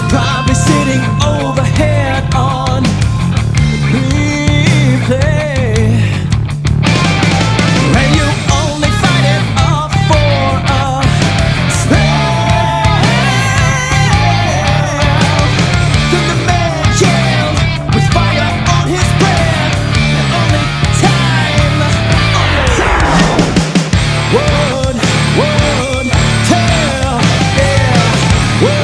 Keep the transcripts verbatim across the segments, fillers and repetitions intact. was probably sitting overhead on replay. And you only fight it off for a spell. Then the man yelled with fire on his breath, the only time, only time would, would tell, yeah, would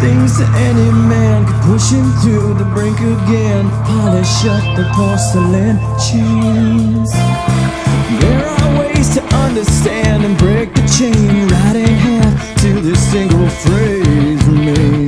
things that any man could push him to the brink again, polish up the porcelain chains. There are ways to understand and break the chain, right in half to this single phrase remains.